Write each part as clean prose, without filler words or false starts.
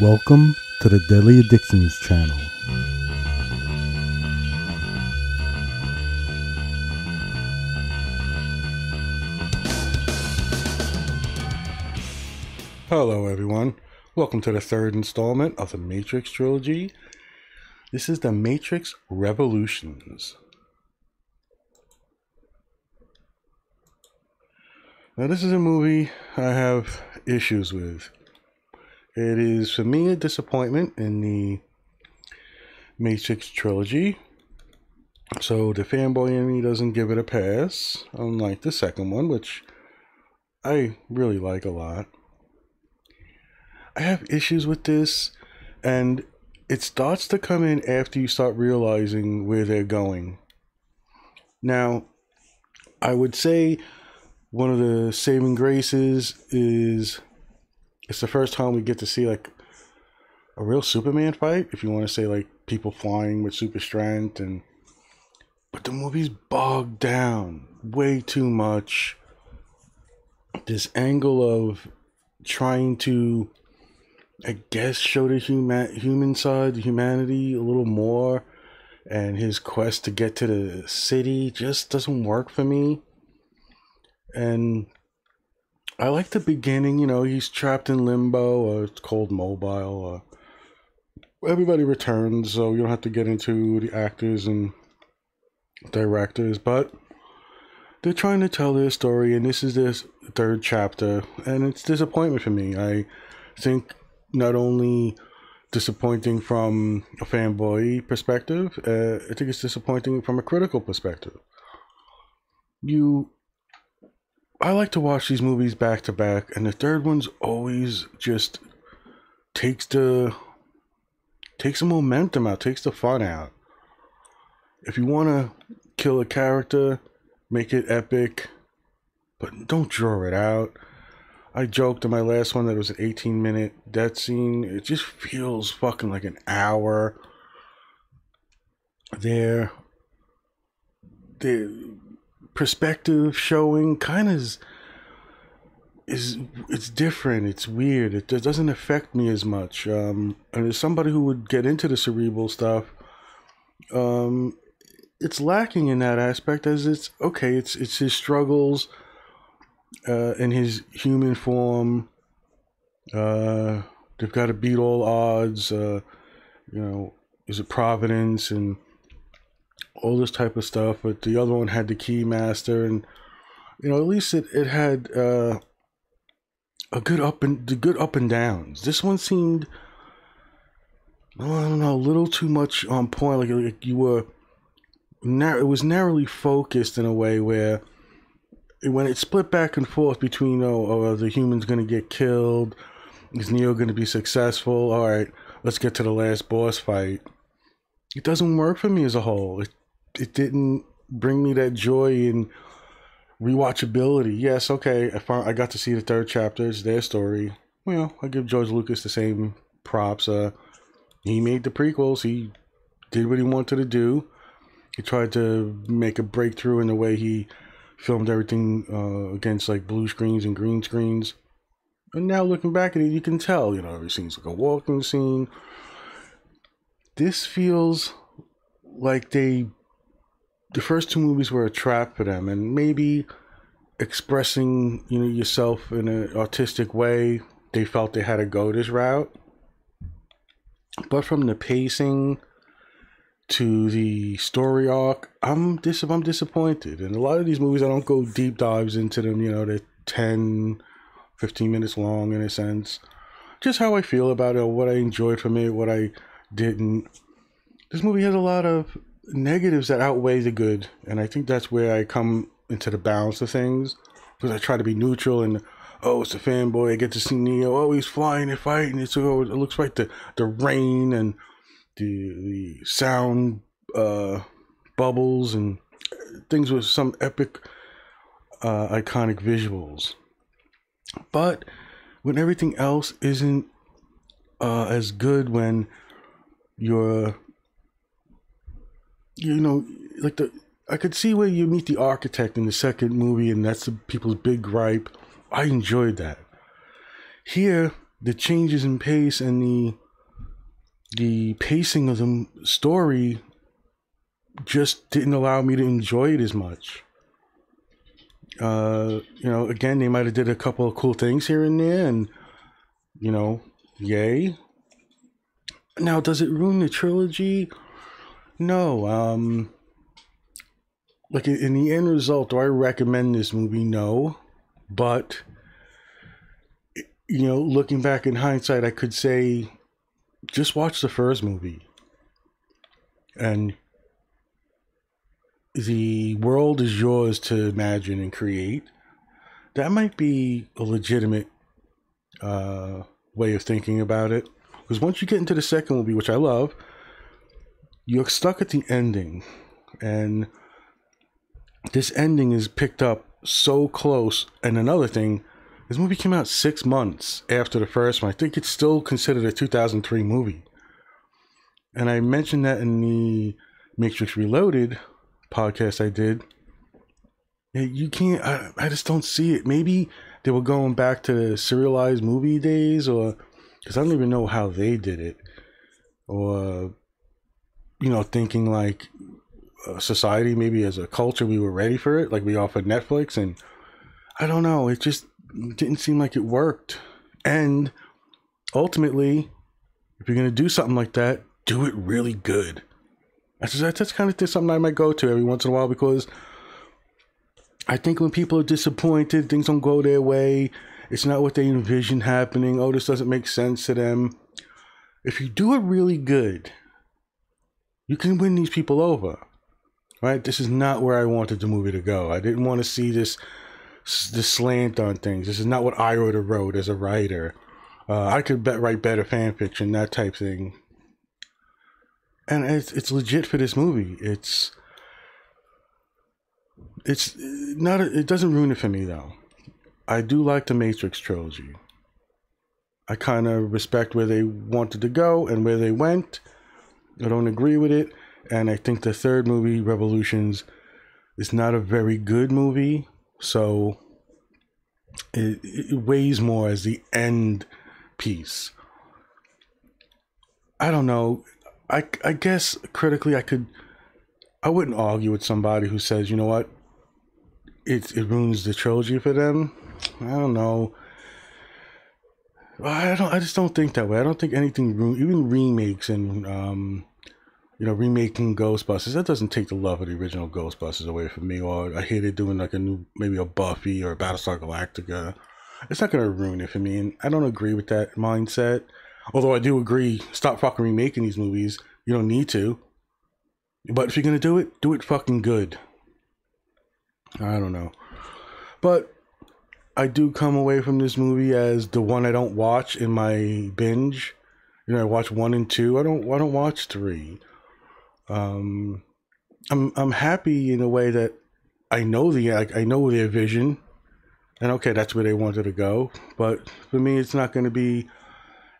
Welcome to the Deadly Addictions Channel. Hello everyone, welcome to the third installment of the Matrix Trilogy. This is the Matrix Revolutions. Now this is a movie I have issues with. It is, for me, a disappointment in the Matrix Trilogy. So the fanboy in me doesn't give it a pass, unlike the second one, which I really like a lot. I have issues with this, and it starts to come in after you start realizing where they're going. Now, I would say one of the saving graces is it's the first time we get to see like a real Superman fight, if you want to say, like people flying with super strength. But the movie's bogged down way too much. This angle of trying to, I guess, show the human side, humanity a little more, and his quest to get to the city just doesn't work for me. And I like the beginning, you know, he's trapped in limbo, or it's called mobile, or everybody returns, so you don't have to get into the actors and directors, but they're trying to tell their story, and this is their third chapter, and it's disappointment for me. I think not only disappointing from a fanboy perspective, I think it's disappointing from a critical perspective. I like to watch these movies back to back, and the third one's always just takes the momentum out, takes the fun out. If you want to kill a character, make it epic, but don't draw it out. I joked in my last one that it was an 18-minute death scene. It just feels fucking like an hour. Their perspective showing kind of is it's different, it's weird, it doesn't affect me as much. And as somebody who would get into the cerebral stuff, it's lacking in that aspect, as it's okay, it's his struggles in his human form. They've got to beat all odds, you know, is it Providence and all this type of stuff, but the other one had the key master, and you know, at least it had good up and downs. This one seemed, oh, I don't know, a little too much on point. Like you were, it was narrowly focused in a way where when it split back and forth between, oh, the human's gonna get killed, is Neo gonna be successful? All right, let's get to the last boss fight. It doesn't work for me as a whole. It didn't bring me that joy and rewatchability. Yes, okay, I got to see the third chapter. It's their story. Well, I give George Lucas the same props. He made the prequels. He did what he wanted to do. He tried to make a breakthrough in the way he filmed everything against like blue screens and green screens. And now looking back at it, you can tell, you know, every scene's like a walking scene. This feels like the first two movies were a trap for them, and maybe expressing, you know, yourself in an artistic way, they felt they had to go this route. But from the pacing to the story arc, I'm disappointed. And a lot of these movies, I don't go deep dives into them, you know, they're 10, 15 minutes long in a sense. Just how I feel about it, or what I enjoyed from it, what I didn't. This movie has a lot of negatives that outweigh the good, and I think that's where I come into the balance of things, because I try to be neutral and, oh, it's a fanboy, I get to see Neo, oh, he's flying and fighting, it's, oh, it looks like the rain and the sound bubbles and things with some epic iconic visuals. But when everything else isn't as good, when you're, you know, like I could see where you meet the architect in the second movie, and that's the people's big gripe. I enjoyed that. Here, the changes in pace and the pacing of the story just didn't allow me to enjoy it as much. You know, again, they might have did a couple of cool things here and there, and, you know, yay. Now, does it ruin the trilogy? No. Like, in the end result, do I recommend this movie? No. But, you know, looking back in hindsight, I could say, just watch the first movie. And the world is yours to imagine and create. That might be a legitimate way of thinking about it. Because once you get into the second movie, which I love, you're stuck at the ending. And this ending is picked up so close. And another thing, this movie came out 6 months after the first one. I think it's still considered a 2003 movie. And I mentioned that in the Matrix Reloaded podcast I did. You can't, I just don't see it. Maybe they were going back to the serialized movie days, or because I don't even know how they did it, or, you know, thinking like society, maybe as a culture, we were ready for it, like we are for Netflix. And I don't know, it just didn't seem like it worked. And ultimately, if you're going to do something like that, do it really good. That's kind of something I might go to every once in a while, because I think when people are disappointed, things don't go their way, it's not what they envisioned happening, oh, this doesn't make sense to them. If you do it really good, you can win these people over. Right? This is not where I wanted the movie to go. I didn't want to see this slant on things. This is not what I would have wrote as a writer. I could write better fan fiction, that type thing. And it's legit for this movie. It's not. It doesn't ruin it for me, though. I do like the Matrix trilogy. I kind of respect where they wanted to go and where they went. I don't agree with it. And I think the third movie, Revolutions, is not a very good movie. So it weighs more as the end piece. I don't know. I guess critically I wouldn't argue with somebody who says, you know what, it ruins the trilogy for them. I don't know. I just don't think that way. I don't think anything, even remakes and you know, remaking Ghostbusters, that doesn't take the love of the original Ghostbusters away from me. Or I hated doing like a new, maybe a Buffy or a Battlestar Galactica. It's not going to ruin it for me, and I don't agree with that mindset. Although I do agree, stop fucking remaking these movies. You don't need to. But if you're going to do it fucking good. I don't know. But I do come away from this movie as the one I don't watch in my binge. You know, I watch 1 and 2. I don't watch 3. I'm happy in a way that I know their vision. And okay, that's where they wanted to go. But for me, it's not going to be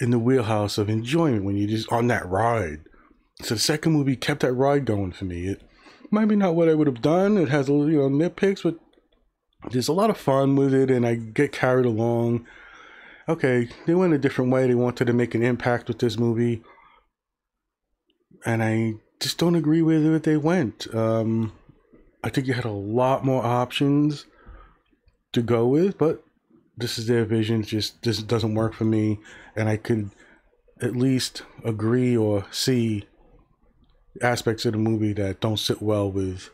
in the wheelhouse of enjoyment when you're just on that ride. So the second movie kept that ride going for me. It might be not what I would have done. It has a little, you know, nitpicks, but there's a lot of fun with it, and I get carried along. Okay, they went a different way. They wanted to make an impact with this movie, and I just don't agree with where they went. I think you had a lot more options to go with, but this is their vision. This doesn't work for me, and I could at least agree or see aspects of the movie that don't sit well with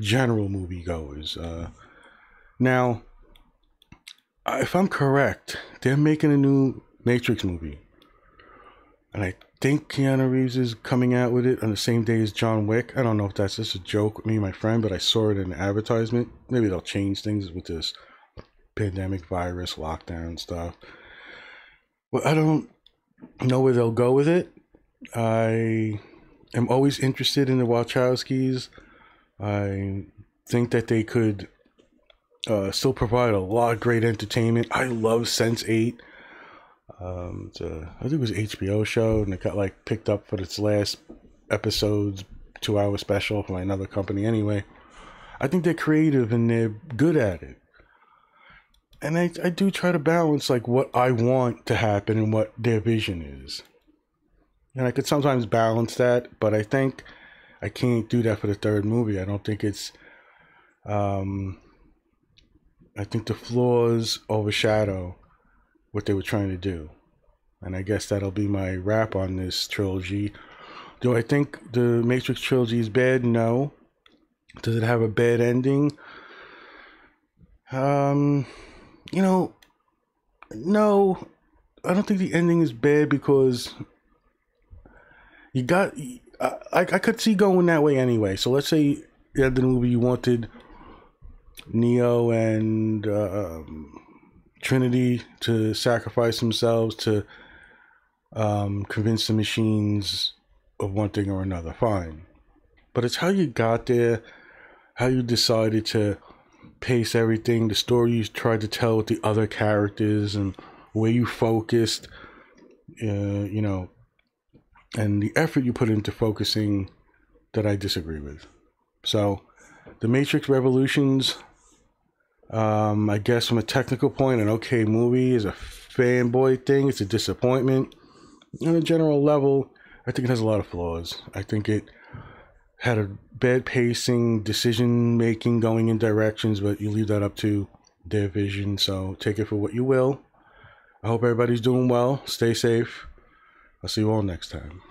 general moviegoers. Now, if I'm correct, they're making a new Matrix movie, and I think Keanu Reeves is coming out with it on the same day as John Wick. I don't know if that's just a joke with me and my friend, but I saw it in an advertisement. Maybe they'll change things with this pandemic, virus, lockdown stuff. Well, I don't know where they'll go with it. I am always interested in the Wachowskis. I think that they could still provide a lot of great entertainment. I love Sense8. I think it was an HBO show, and it got like picked up for its last episode's 2-hour special from another company anyway. I think they're creative and they're good at it. And I do try to balance like what I want to happen and what their vision is. And I could sometimes balance that, but I think I can't do that for the third movie. I don't think it's, I think the flaws overshadow what they were trying to do. And I guess that'll be my wrap on this trilogy. Do I think the Matrix trilogy is bad? No. Does it have a bad ending? You know, no, I don't think the ending is bad because you got, I could see going that way anyway. So let's say you had the movie, you wanted Neo and Trinity to sacrifice themselves to convince the machines of one thing or another. Fine. But it's how you got there, how you decided to pace everything, the story you tried to tell with the other characters, and where you focused, you know, and the effort you put into focusing, that I disagree with. So the Matrix Revolutions, I guess from a technical point, an okay movie. Is a fanboy thing, it's a disappointment. On a general level, I think it has a lot of flaws. I think it had a bad pacing, decision making going in directions, but you leave that up to their vision, so take it for what you will. I hope everybody's doing well. Stay safe. I'll see you all next time.